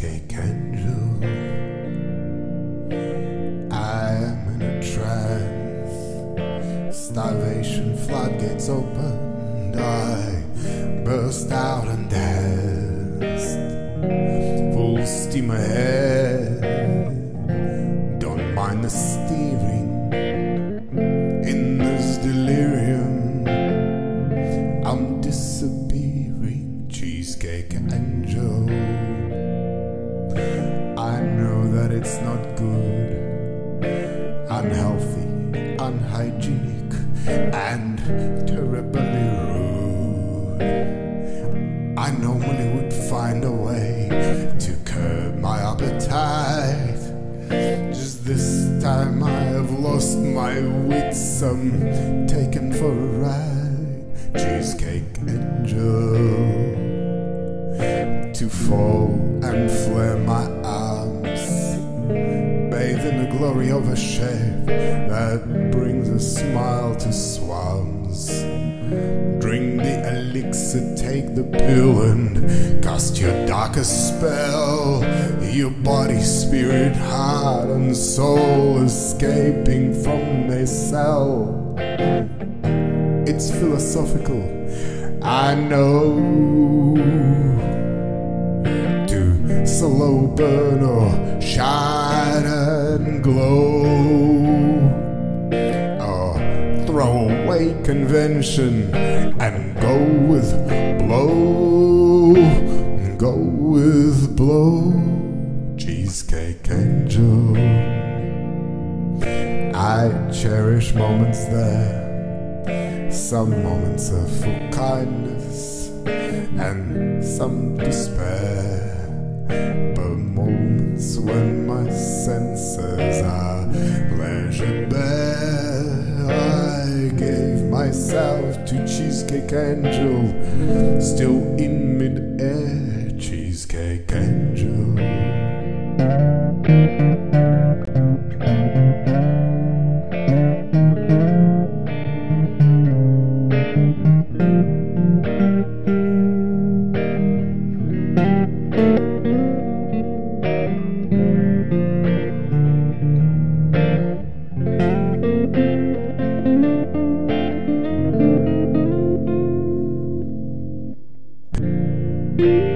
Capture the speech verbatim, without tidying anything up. cheesecake angel. I'm in a trance. Starvation floodgates opened. I burst out and danced. Full steam ahead. Don't mind the steering. In this delirium, I'm disappearing. Cheesecake angel, I know that it's not good, unhealthy, unhygienic, and terribly rude. I normally would find a way to curb my appetite. Just this time I have lost my wits, I'm taken for a ride. Cheesecake angel, to fall and flare my arms, bathe in the glory of a shape that brings a smile to swans. Drink the elixir, take the pill, and cast your darkest spell. Your body, spirit, heart and soul escaping from their cell. It's philosophical, I know. Slow burn or shine and glow, or throw away convention and go with blow, go with blow. Cheesecake angel, I cherish moments there. Some moments are full kindness and some despair, but moments when my senses are leisure bare, I gave myself to cheesecake angel, still in mid-air. Cheesecake angel. Thank you.